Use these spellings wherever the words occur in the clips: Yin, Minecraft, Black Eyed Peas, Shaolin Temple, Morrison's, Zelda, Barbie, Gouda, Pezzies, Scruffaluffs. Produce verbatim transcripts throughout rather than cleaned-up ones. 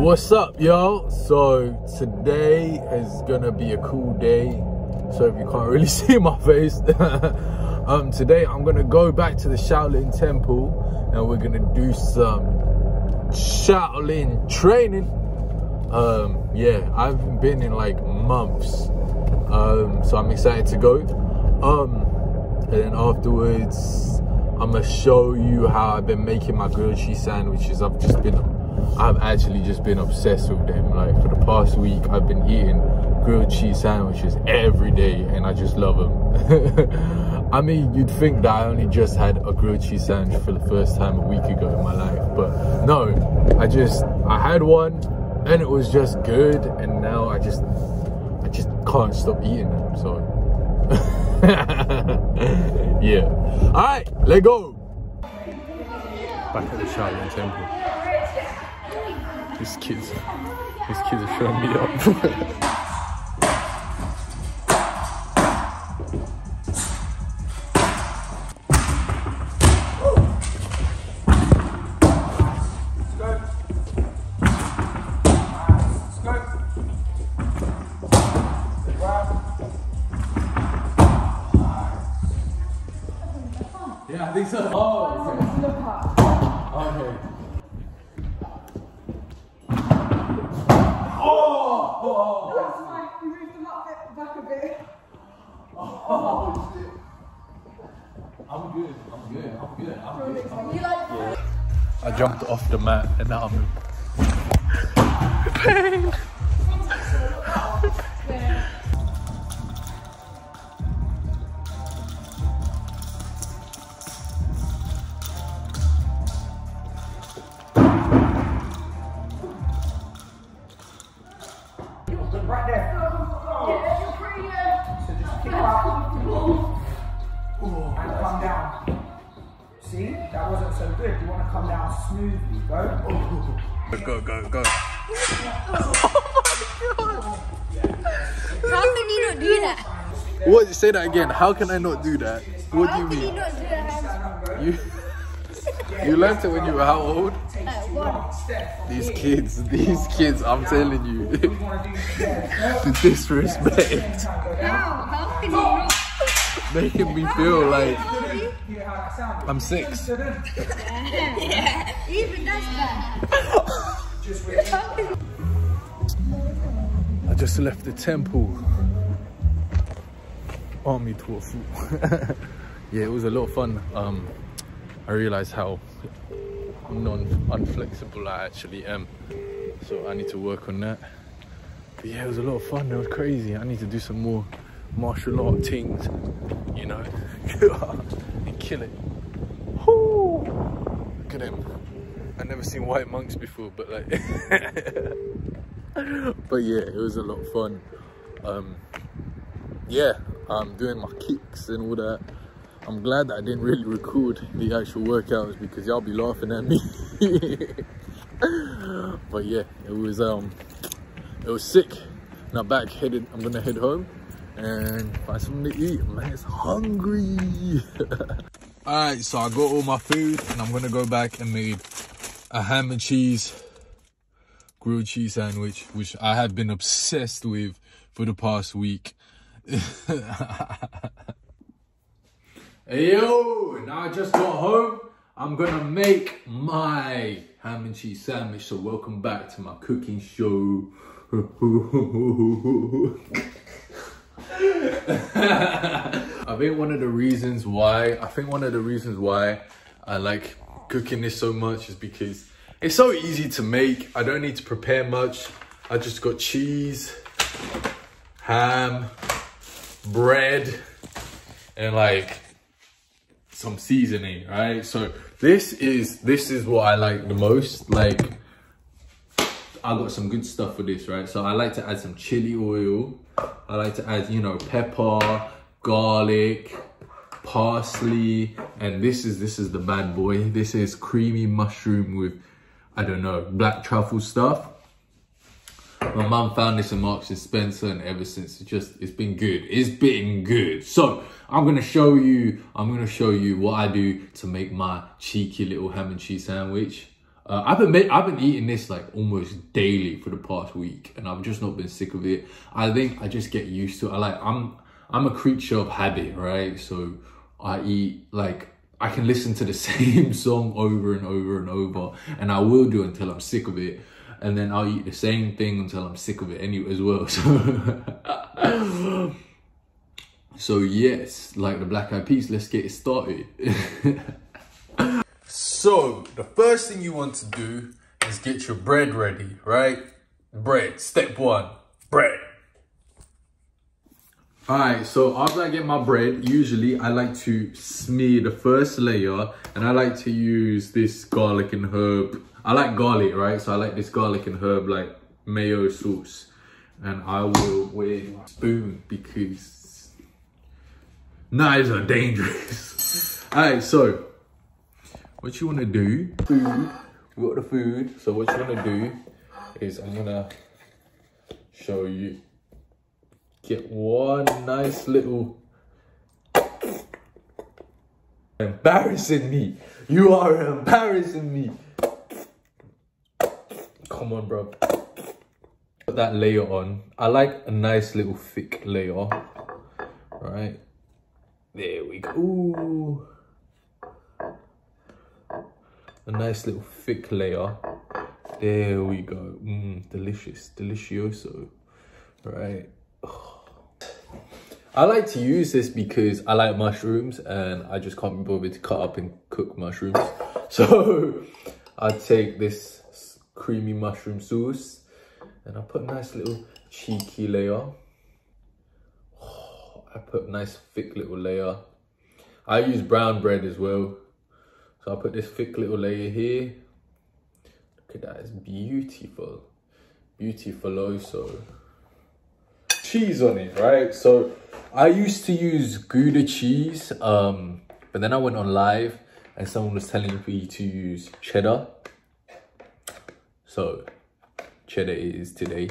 What's up, y'all? So today is gonna be a cool day. So if you can't really see my face, um, today I'm gonna go back to the Shaolin Temple and we're gonna do some Shaolin training. Um, yeah, I haven't been in like months, um, so I'm excited to go. Um, And then afterwards, I'm gonna show you how I've been making my grilled cheese sandwiches. I've just been, I've actually just been obsessed with them. Like for the past week, I've been eating grilled cheese sandwiches every day and I just love them. I mean, you'd think that I only just had a grilled cheese sandwich for the first time a week ago in my life, but no, I just, I had one and it was just good. And now I just, I just can't stop eating them, so. Yeah. All right, let's go. Back at the Shaolin Temple. These kids, these kids are showing me up. Yeah, I think so. Oh, okay. Okay. Oh! Oh! That's fine. You moved them up back a bit. Oh, shit. I'm good. I'm good. I'm good. I'm good. I'm good. Yeah. I jumped off the mat and now I'm in pain. Right there. Oh, yeah, you're pretty good. So just kick out. Ooh, and come down. See? That wasn't so good. You want to come down smoothly. Go. Ooh. Go, go, go. Oh my God. How can you not do that? What? Say that again. How can I not do that? What do you mean? How can you not do that? You learnt it when you were how old? These kids, these kids, I'm telling you. The disrespect. Making me feel like I'm six. Yeah, even that's bad. I just left the temple. Army tofu. Yeah, it was a lot of fun. Um, I realised how non-unflexible I actually am, so I need to work on that. But yeah, it was a lot of fun. It was crazy. I need to do some more martial art things, you know, and kill it. Woo! Look at them. I've never seen white monks before, but like, but yeah, it was a lot of fun. Um, yeah, I'm doing my kicks and all that. I'm glad that I didn't really record the actual workouts because y'all be laughing at me. But yeah, it was um, it was sick. Now back headed, I'm gonna head home and find something to eat. Man, it's hungry. All right, so I got all my food and I'm gonna go back and make a ham and cheese grilled cheese sandwich, which I have been obsessed with for the past week. Hey yo, now I just got home. I'm gonna make my ham and cheese sandwich. So welcome back to my cooking show. I think one of the reasons why, I think one of the reasons why I like cooking this so much is because it's so easy to make. I don't need to prepare much. I just got cheese, ham, bread, and like, some seasoning, right? So this is this is what I like the most. Like, I got some good stuff for this, right? So I like to add some chili oil. I like to add, you know, pepper, garlic, parsley, and this is this is the bad boy. This is creamy mushroom with, I don't know, black truffle stuff. My mum found this in Marks and Spencer, and ever since it's just it's been good. It's been good. So I'm gonna show you. I'm gonna show you what I do to make my cheeky little ham and cheese sandwich. Uh, I've been made, I've been eating this like almost daily for the past week, and I've just not been sick of it. I think I just get used to it. I like I'm I'm a creature of habit, right? So I eat like. I can listen to the same song over and over and over, and I will do until I'm sick of it, and then I'll eat the same thing until I'm sick of it anyway as well. So, so yes, like the Black Eyed Peas, let's get it started. So the first thing you want to do is get your bread ready, right? Bread, step one, bread. Alright, so after I get my bread, usually I like to smear the first layer, and I like to use this garlic and herb. I like garlic, right? So I like this garlic and herb, like mayo sauce. And I will weigh my spoon because knives are dangerous. Alright, so what you want to do, food, we got the food. So what you want to do is I'm going to show you. Get one nice little embarrassing me. You are embarrassing me. Come on, bro. Put that layer on. I like a nice little thick layer. All right. There we go. Ooh. A nice little thick layer. There we go. Mmm, delicious, delicioso. All right. I like to use this because I like mushrooms and I just can't be bothered to cut up and cook mushrooms. So I take this creamy mushroom sauce and I put a nice little cheeky layer. Oh, I put a nice thick little layer. I use brown bread as well. So I put this thick little layer here. Look at that, it's beautiful. Beautiful-oso. Cheese on it, right? So I used to use Gouda cheese, um, but then I went on live and someone was telling me to use cheddar. So cheddar it is today.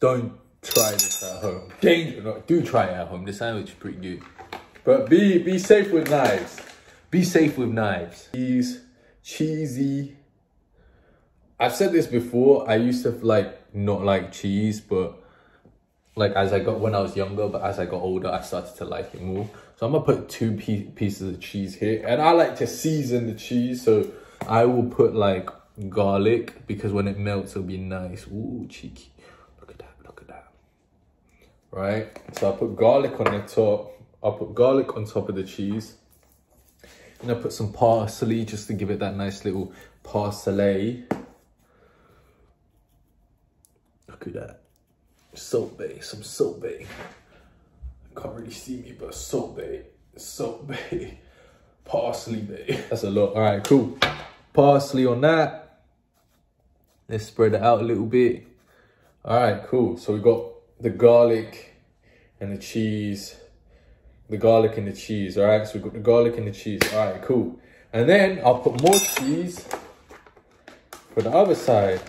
Don't try this at home. Danger, do try it at home. This sandwich is pretty good. But be, be safe with knives. Be safe with knives. Cheese, cheesy. I've said this before, I used to like not like cheese, but like as I got when I was younger, but as I got older, I started to like it more. So I'm gonna put two pe pieces of cheese here, and I like to season the cheese, so I will put like garlic because when it melts, it'll be nice. Ooh, cheeky. Look at that, look at that. Right, so I put garlic on the top. I'll put garlic on top of the cheese. And I put some parsley just to give it that nice little parsley. Look at that. Salt bay, some salt bay. I can't really see me, but salt bay, salt bay, parsley bay. That's a lot. All right, cool. Parsley on that. Let's spread it out a little bit. All right, cool. So we got the garlic and the cheese. The garlic and the cheese, all right? So we've got the garlic and the cheese, all right, cool. And then I'll put more cheese for the other side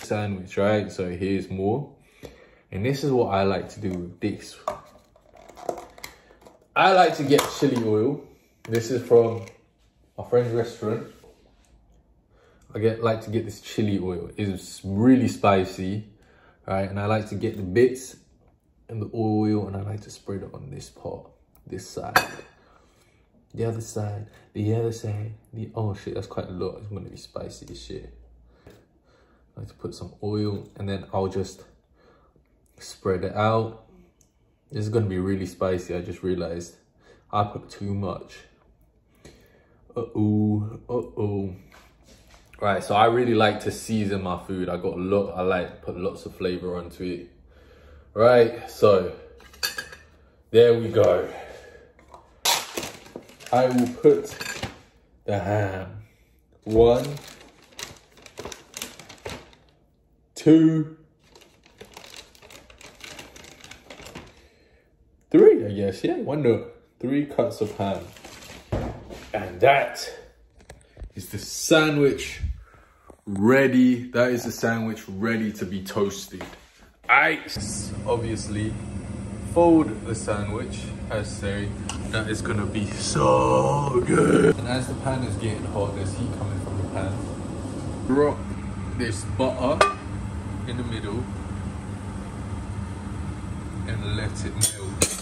sandwich, right? So here's more. And this is what I like to do with this. I like to get chili oil. This is from my friend's restaurant. I get like to get this chili oil. It's really spicy, right? And I like to get the bits and the oil, and I like to spread it on this part. This side, the other side, the other side, the oh shit, that's quite a lot. It's gonna be spicy as shit. I like to put some oil and then I'll just spread it out. This is gonna be really spicy. I just realized I put too much. Uh-oh, uh-oh. Right, so I really like to season my food. I got a lot, I like put lots of flavor onto it. Right, so there we go. I will put the ham. One, two, three, I guess. Yeah, why not? Three cuts of ham. And that is the sandwich ready. That is the sandwich ready to be toasted. Ice. Obviously, fold the sandwich as say. That is gonna be so good. And as the pan is getting hot, there's heat coming from the pan. Drop this butter in the middle and let it melt.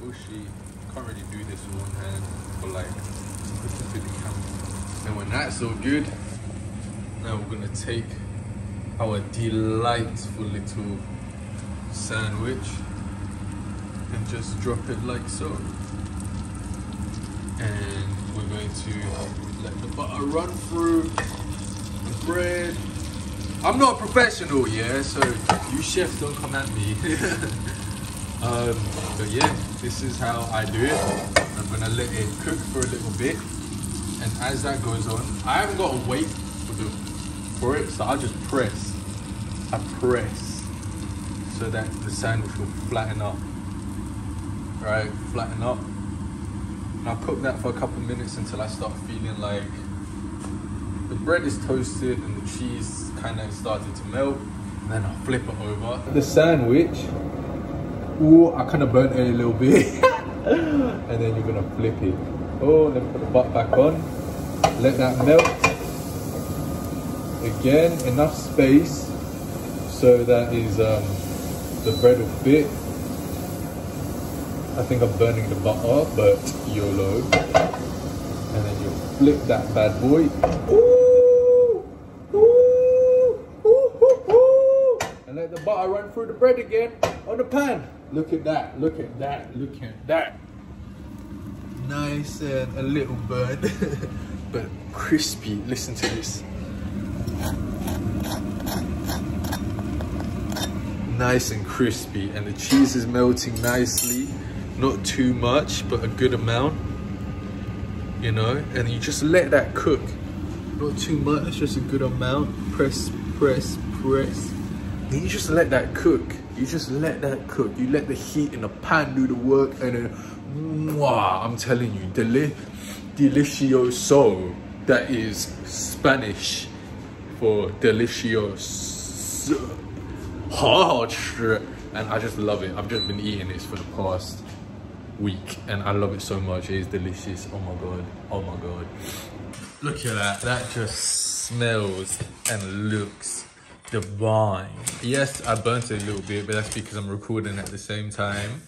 Bushy. Can't really do this with one hand, but like put it to the camera. And when that's all good, now we're gonna take our delightful little sandwich and just drop it like so. And we're going to let the butter run through the bread. I'm not a professional, yeah, so you chefs don't come at me. um, but yeah, this is how I do it. I'm gonna let it cook for a little bit. And as that goes on, I haven't got to wait for, the, for it, so I just press. I press so that the sandwich will flatten up. Right, flatten up, and I'll cook that for a couple of minutes until I start feeling like the bread is toasted and the cheese kind of started to melt, and then I'll flip it over. The sandwich, oh, I kind of burnt it a little bit, and then you're going to flip it. Oh, let me put the butt back on, let that melt. Again, enough space so that is um, the bread will fit. I think I'm burning the butter, but YOLO. And then you'll flip that bad boy. Ooh, ooh, ooh, ooh, ooh. And let the butter run through the bread again on the pan. Look at that, look at that, look at that. Nice and a little burnt, but crispy. Listen to this. Nice and crispy, and the cheese is melting nicely. Not too much, but a good amount, you know, and you just let that cook. Not too much, just a good amount. Press, press, press. And you just let that cook. You just let that cook. You let the heat in the pan do the work, and then, mwah, I'm telling you, deli delicioso. That is Spanish for delicious. And I just love it. I've just been eating this for the past week and I love it so much. It is delicious. Oh my god, oh my god, look at that. That just smells and looks divine. Yes, I burnt it a little bit, but that's because I'm recording at the same time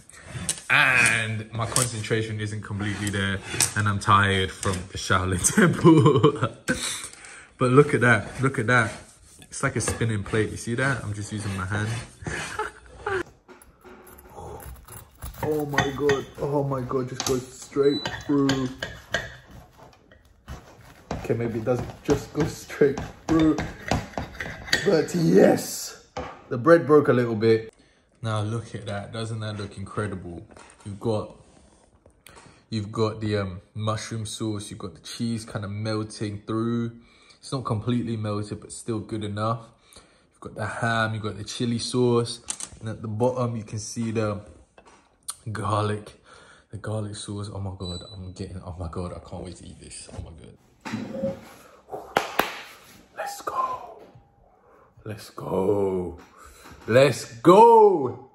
and my concentration isn't completely there, and I'm tired from the Shaolin Temple. But look at that, look at that. It's like a spinning plate, you see that? I'm just using my hand. Oh my god, oh my god, just goes straight through. Okay, maybe it doesn't just go straight through. But yes, the bread broke a little bit. Now look at that, doesn't that look incredible? You've got, you've got the um, mushroom sauce, you've got the cheese kind of melting through. It's not completely melted, but still good enough. You've got the ham, you've got the chili sauce. And at the bottom, you can see the garlic, the garlic sauce. Oh my god, I'm getting, oh my god, I can't wait to eat this. Oh my god, let's go, let's go, let's go.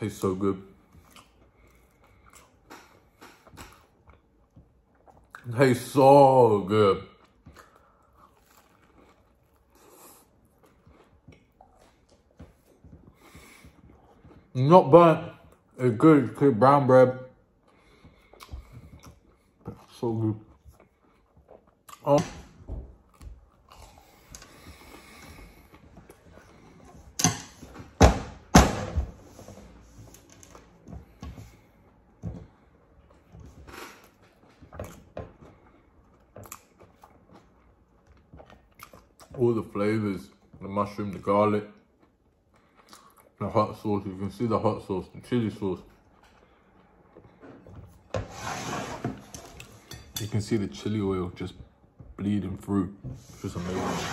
Tastes so good. Tastes so good. Not burnt, it's good, good brown bread. So good. Oh. All the flavors, the mushroom, the garlic, the hot sauce, you can see the hot sauce, the chili sauce. You can see the chili oil just bleeding through. It's just amazing.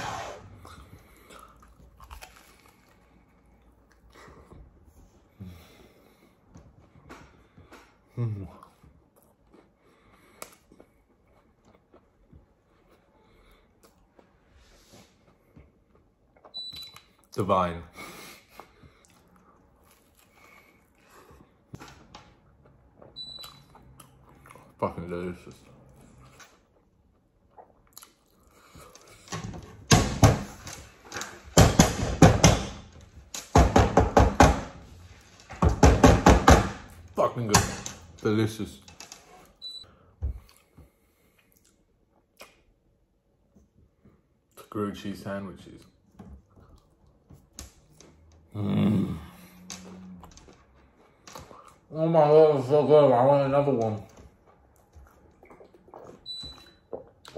Mm. Divine. Fucking delicious. Fucking good. Delicious. Grilled cheese sandwiches. Mm. Oh my god, it's so good. I want another one.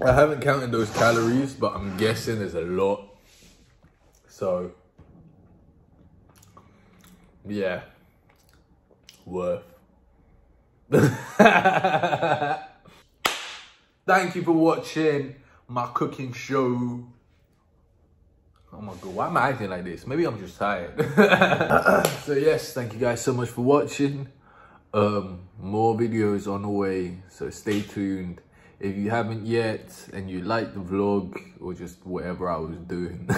I haven't counted those calories, but I'm guessing there's a lot. So, yeah, worth. Thank you for watching my cooking show. Oh my god, why am I acting like this? Maybe I'm just tired. So yes, thank you guys so much for watching. Um, more videos on the way, so stay tuned. If you haven't yet and you like the vlog or just whatever I was doing,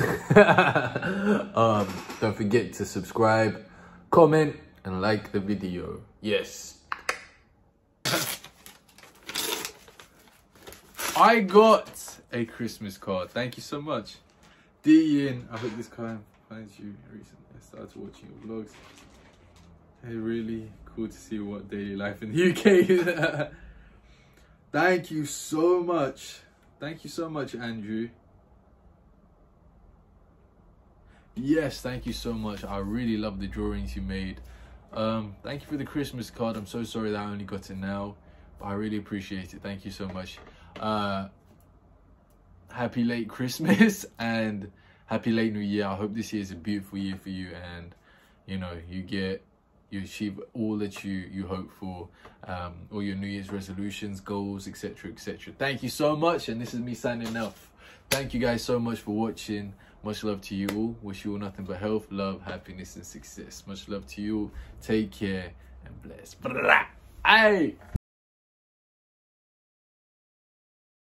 um, don't forget to subscribe, comment, and like the video. Yes. I got a Christmas card. Thank you so much. Dear Yin, I hope this card finds you recently. I started watching your vlogs. It's really cool to see what daily life in the U K is. Thank you so much. Thank you so much, Andrew. Yes, thank you so much. I really love the drawings you made. Um, thank you for the Christmas card. I'm so sorry that I only got it now, but I really appreciate it. Thank you so much. Uh, happy late Christmas and happy late New Year. I hope this year is a beautiful year for you, and you know, you get you achieve all that you you hope for, um all your New Year's resolutions, goals, etc, etc. Thank you so much, and this is me signing off. Thank you guys so much for watching. Much love to you all. Wish you all nothing but health, love, happiness, and success. Much love to you all. Take care and bless. Hey.